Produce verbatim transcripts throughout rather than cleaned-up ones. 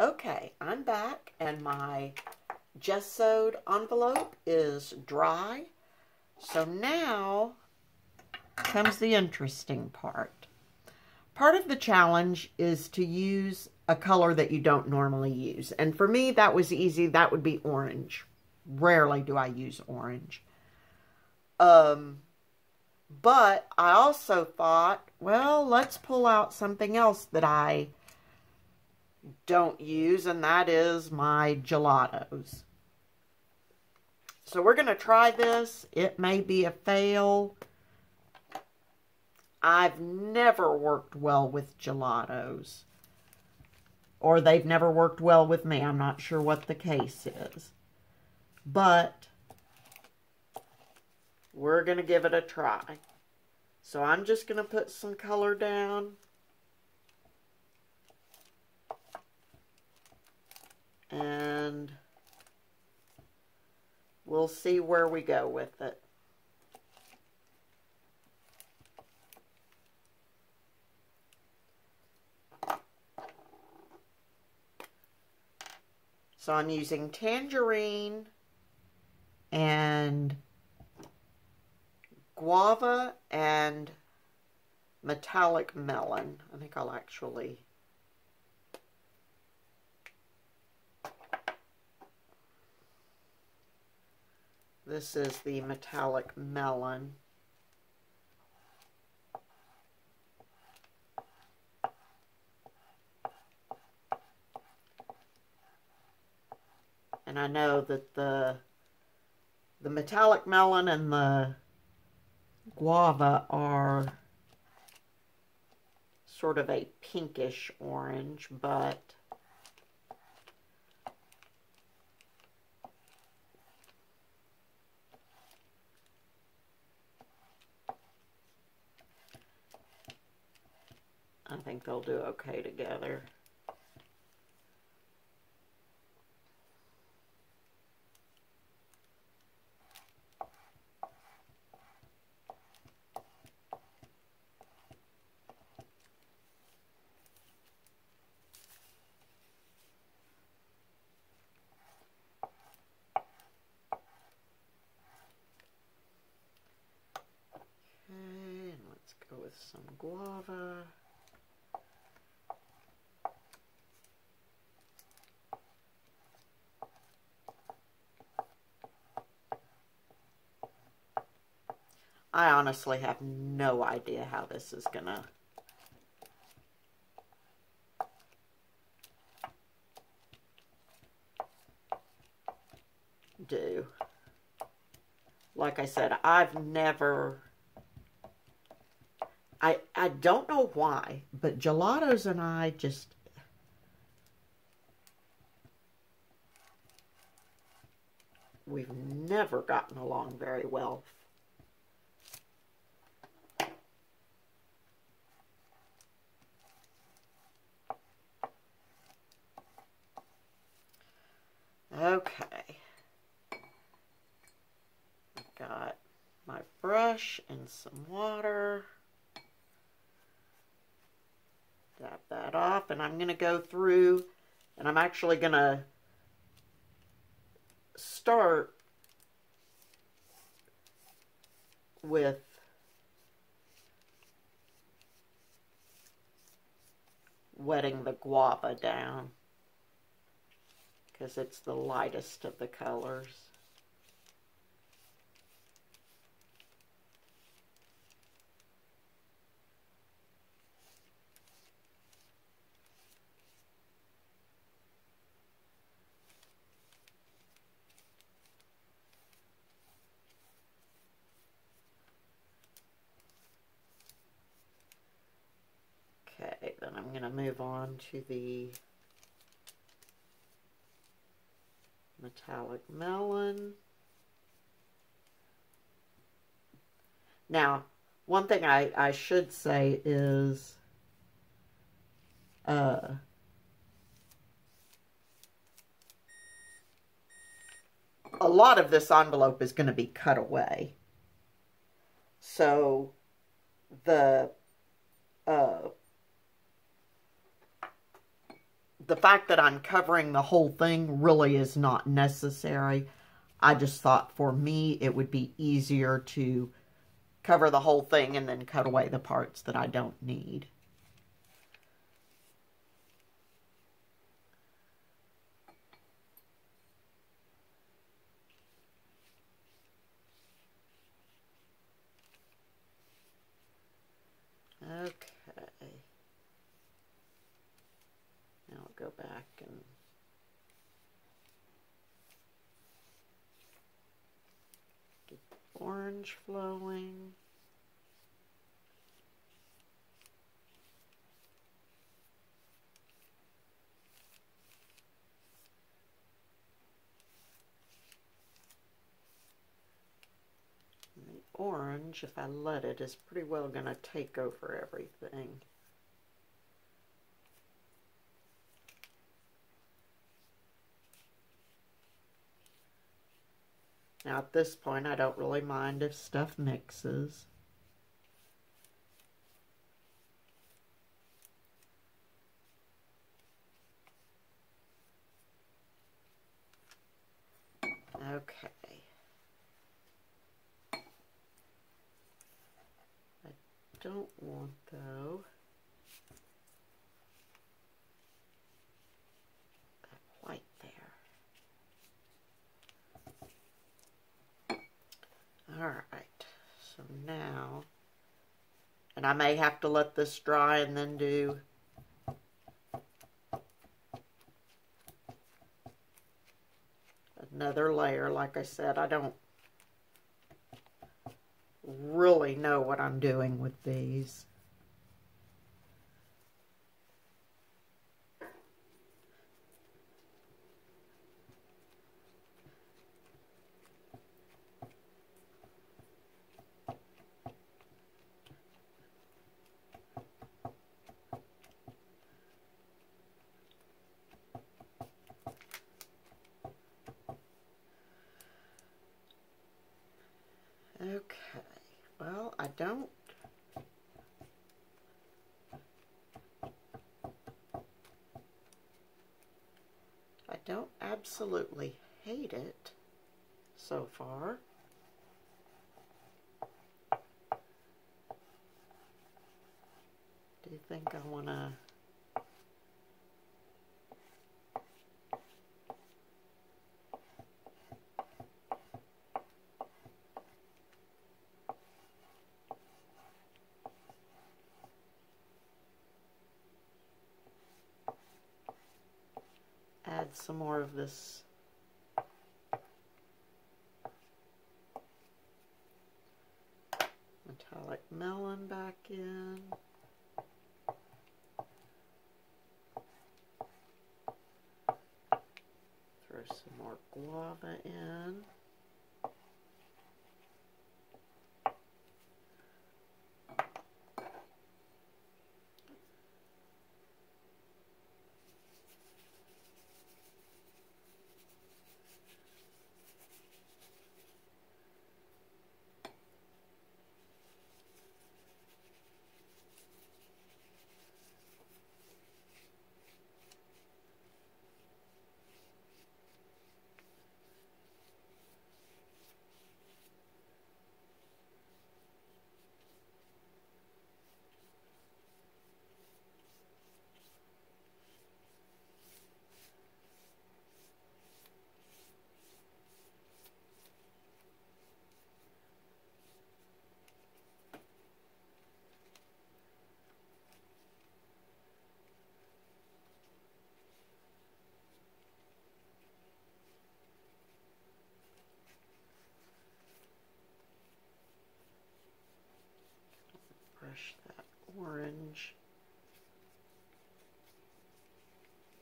Okay, I'm back, and my just sewed envelope is dry. So now comes the interesting part. Part of the challenge is to use a color that you don't normally use. And for me, that was easy. That would be orange. Rarely do I use orange. Um, but I also thought, well, let's pull out something else that I don't use, and that is my gelatos. So we're going to try this. It may be a fail. I've never worked well with gelatos, or they've never worked well with me. I'm not sure what the case is, but we're going to give it a try. So I'm just going to put some color down. And we'll see where we go with it. So I'm using tangerine and guava and metallic melon. I think I'll actually... This is the metallic melon. And I know that the the metallic melon and the guava are sort of a pinkish orange, but I think they'll do okay together. Okay, and let's go with some guava. I honestly have no idea how this is gonna do. Like I said, I've never, I, I don't know why, but gelatos and I just, we've never gotten along very well. Okay, I've got my brush and some water. Dab that off, and I'm going to go through, and I'm actually going to start with wetting the guava down, because it's the lightest of the colors. Okay, then I'm going to move on to the metallic melon. Now, one thing I, I should say is uh, a lot of this envelope is going to be cut away. So the uh, the fact that I'm covering the whole thing really is not necessary. I just thought for me it would be easier to cover the whole thing and then cut away the parts that I don't need. Okay. Now I'll go back and get the orange flowing. Orange, if I let it, is pretty well going to take over everything. Now at this point, I don't really mind if stuff mixes. Okay. Don't want though that white there. All right, so now, and I may have to let this dry and then do another layer. Like I said, I don't really know what I'm doing with these. Don't I don't absolutely hate it so far. Do you think I want to some more of this metallic melon back in? Throw some more guava in. That orange.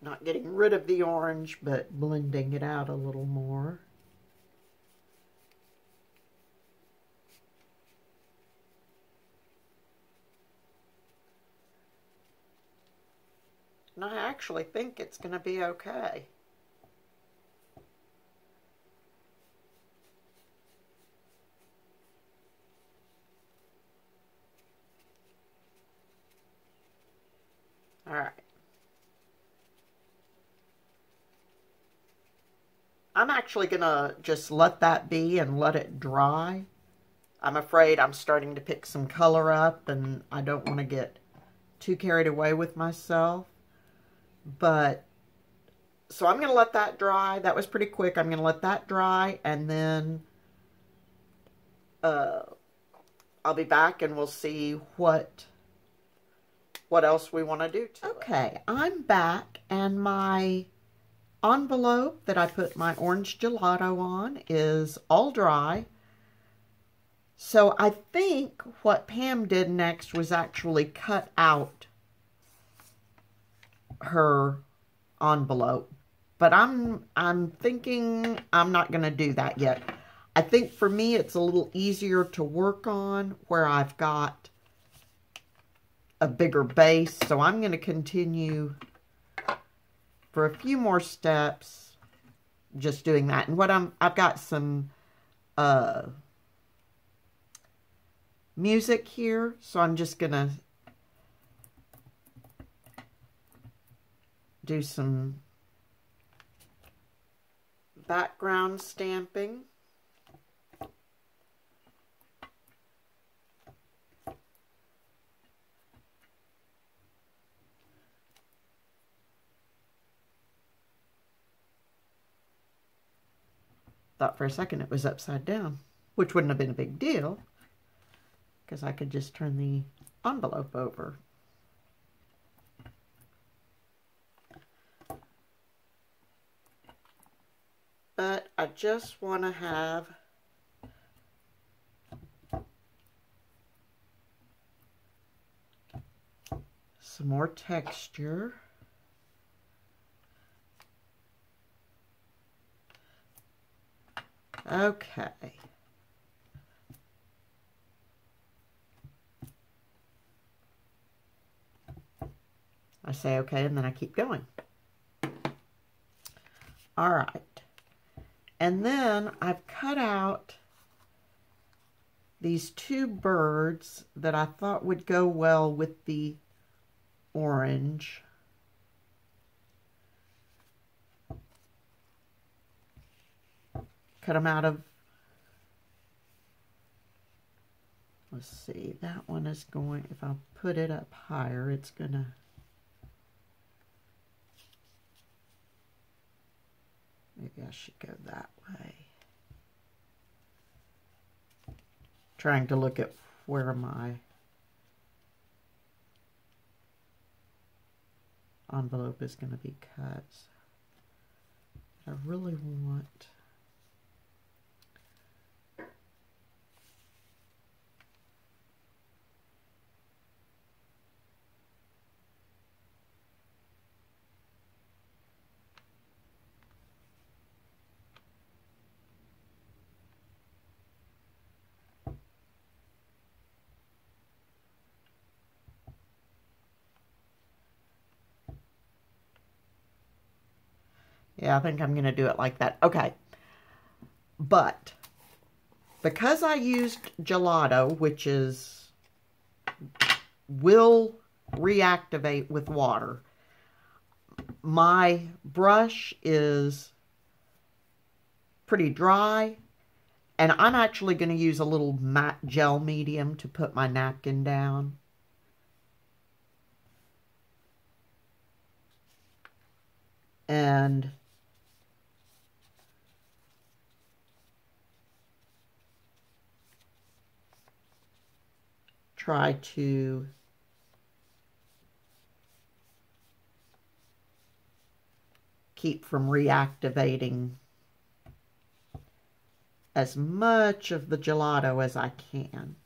Not getting rid of the orange, but blending it out a little more. And I actually think it's going to be okay. All right, I'm actually going to just let that be and let it dry. I'm afraid I'm starting to pick some color up, and I don't want to get too carried away with myself. But, so I'm going to let that dry. That was pretty quick. I'm going to let that dry, and then uh, I'll be back and we'll see what what else we want to do to it. Okay, I'm back, and my envelope that I put my orange gelato on is all dry. So I think what Pam did next was actually cut out her envelope, but I'm I'm thinking I'm not going to do that yet. I think for me it's a little easier to work on where I've got a bigger base, so I'm going to continue for a few more steps just doing that. And what I'm I've got some uh music here, so I'm just gonna do some background stamping. Thought for a second it was upside down, which wouldn't have been a big deal because I could just turn the envelope over. But I just want to have some more texture. Okay. I say okay, and then I keep going. All right. And then I've cut out these two birds that I thought would go well with the orange. Cut them out of, let's see, that one is going, if I put it up higher, it's going to, maybe I should go that way. Trying to look at where my envelope is going to be cut. I really want Yeah, I think I'm going to do it like that. Okay. But because I used gelato, which is will reactivate with water, my brush is pretty dry, and I'm actually going to use a little matte gel medium to put my napkin down. And try to keep from reactivating as much of the gelato as I can.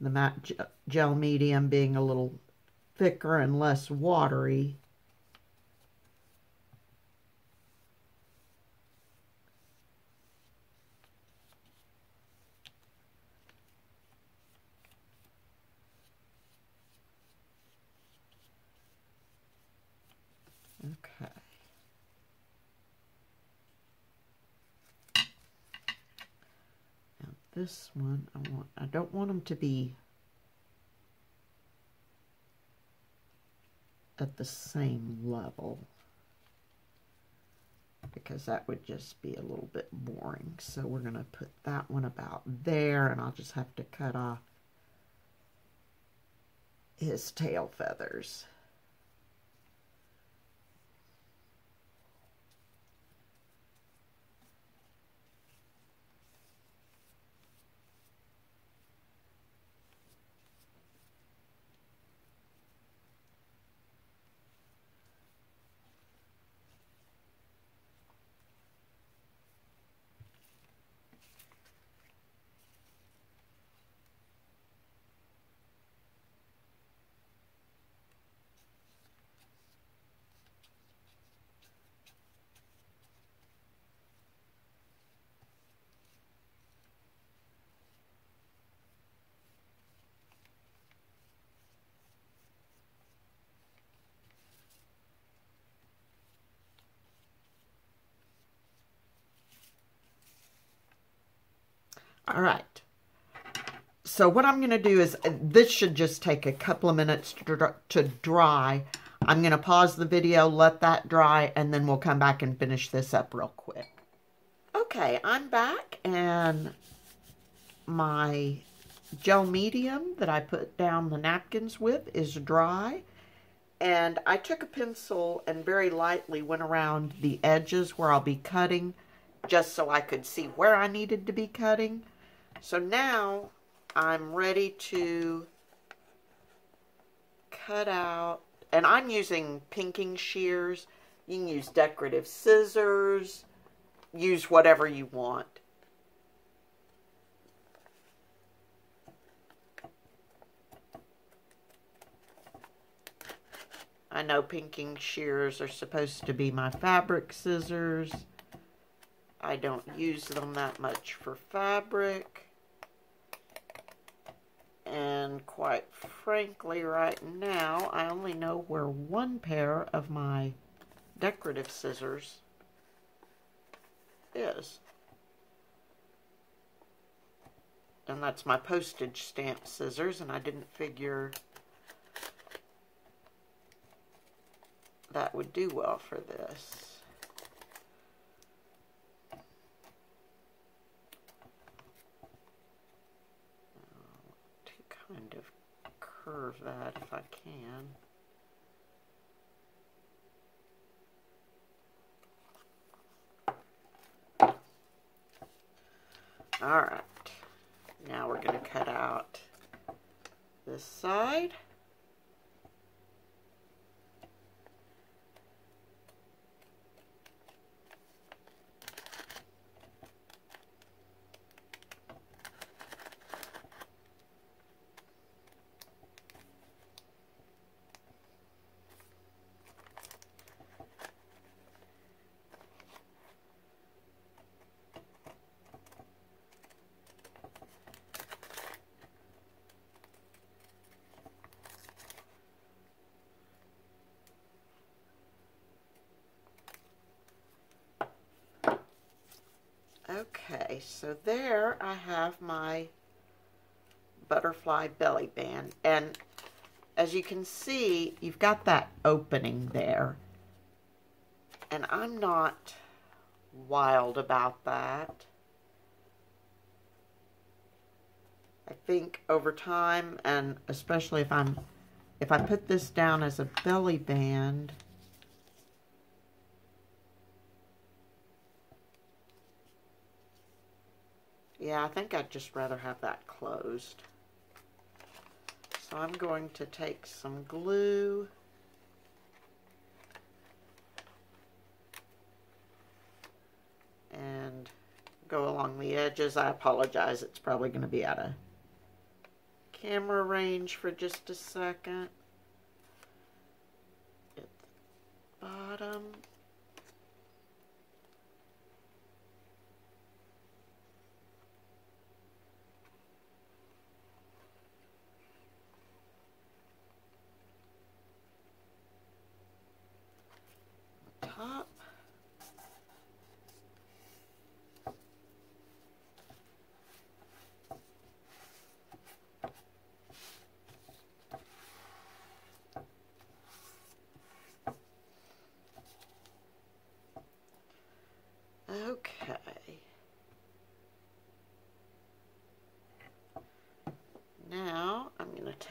The matte gel medium being a little thicker and less watery. This one, I want, I don't want them to be at the same level, because that would just be a little bit boring. So we're going to put that one about there, and I'll just have to cut off his tail feathers. All right, so what I'm going to do is, this should just take a couple of minutes to, to dry. I'm going to pause the video, let that dry, and then we'll come back and finish this up real quick. Okay, I'm back, and my gel medium that I put down the napkins with is dry. And I took a pencil and very lightly went around the edges where I'll be cutting, just so I could see where I needed to be cutting. So now I'm ready to cut out, and I'm using pinking shears. You can use decorative scissors, use whatever you want. I know pinking shears are supposed to be my fabric scissors. I don't use them that much for fabric. And quite frankly, right now, I only know where one pair of my decorative scissors is. And that's my postage stamp scissors, and I didn't figure that would do well for this. Kind of curve that if I can. All right, now we're going to cut out this side. Okay, so there I have my butterfly belly band, and as you can see, you've got that opening there, and I'm not wild about that. I think over time, and especially if I'm if I put this down as a belly band, yeah, I think I'd just rather have that closed. So I'm going to take some glue. And go along the edges. I apologize, it's probably going to be out of camera range for just a second. At the bottom.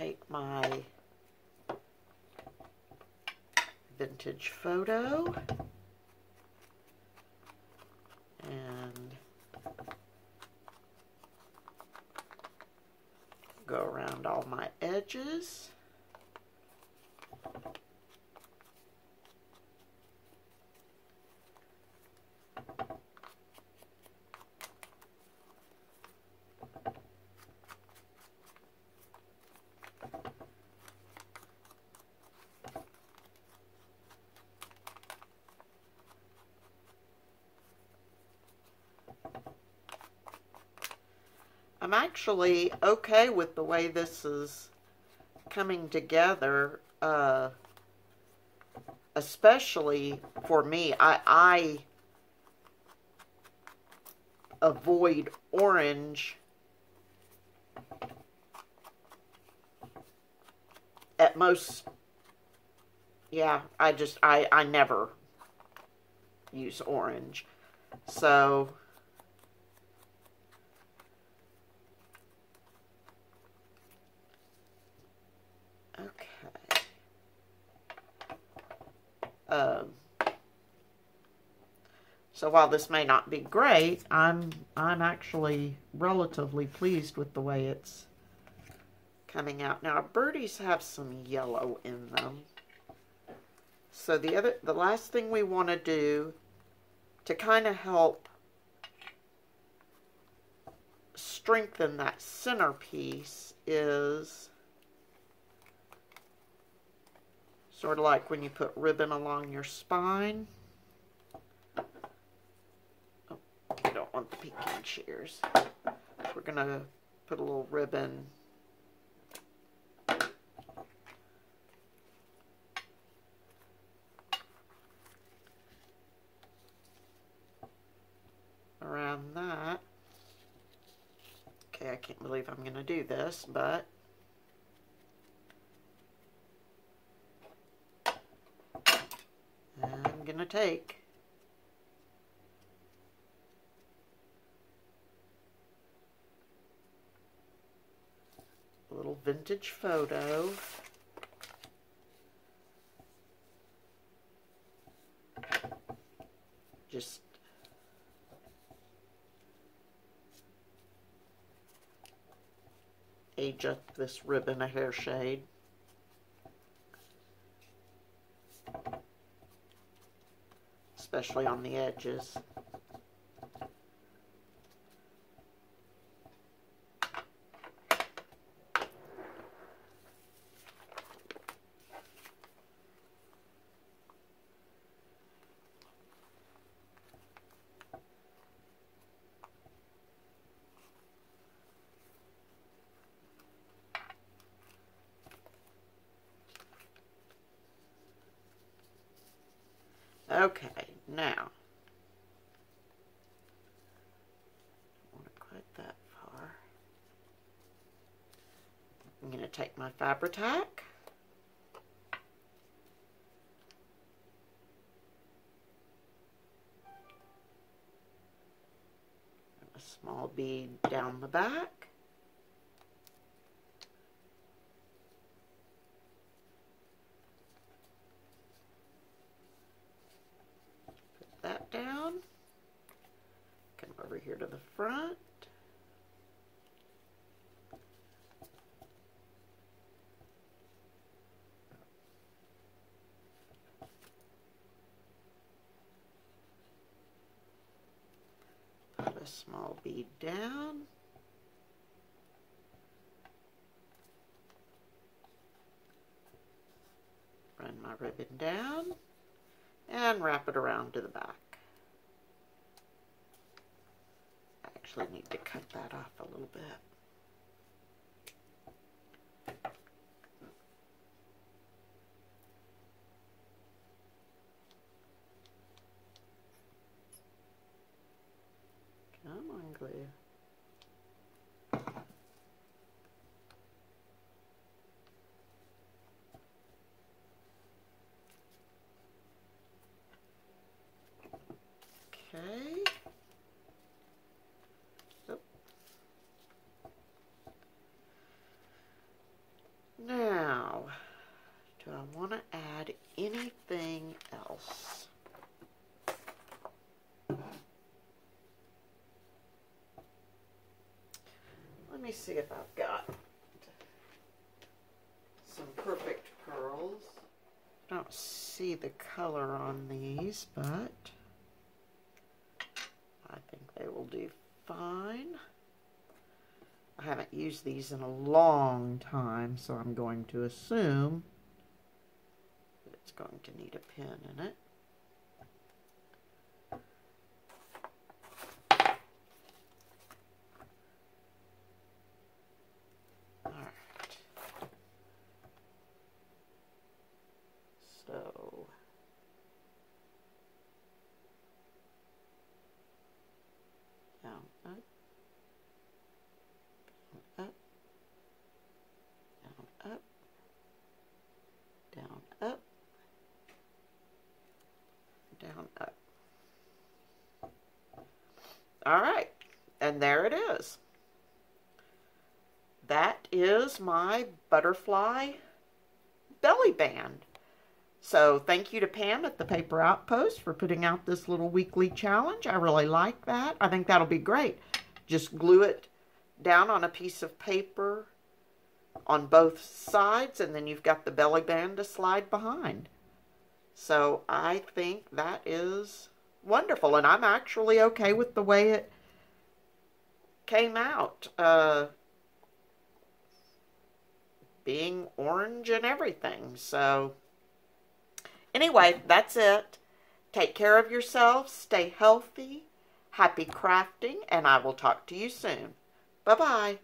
take my vintage photo and go around all my edges. I'm actually okay with the way this is coming together, uh, especially for me. I, I avoid orange at most. Yeah, I just, I, I never use orange. So Um, so while this may not be great, I'm, I'm actually relatively pleased with the way it's coming out. Now, birdies have some yellow in them. So the other, the last thing we want to do to kind of help strengthen that centerpiece is sort of like when you put ribbon along your spine. Oh, we don't want the pecan shears. We're going to put a little ribbon around that. Okay, I can't believe I'm going to do this, but I'm going to take a little vintage photo just age up this ribbon a hair shade. Especially on the edges. Okay. Now, I don't want to quite that far. I'm going to take my Fabri-Tac. A small bead down the back. That down, come over here to the front, put a small bead down. Run my ribbon down. And wrap it around to the back. I actually need to cut that off a little bit. Come on, glue. Okay. Oh. me see if I've got some perfect pearls. I don't see the color on these, but I think they will do fine. I haven't used these in a long time, so I'm going to assume that it's going to need a pin in it. All right, and there it is. That is my butterfly belly band. So thank you to Pam at The Paper Outpost for putting out this little weekly challenge. I really like that. I think that'll be great. Just glue it down on a piece of paper on both sides, and then you've got the belly band to slide behind. So I think that is wonderful, and I'm actually okay with the way it came out, uh, being orange and everything. So anyway, that's it. Take care of yourselves, stay healthy, happy crafting, and I will talk to you soon. Bye-bye.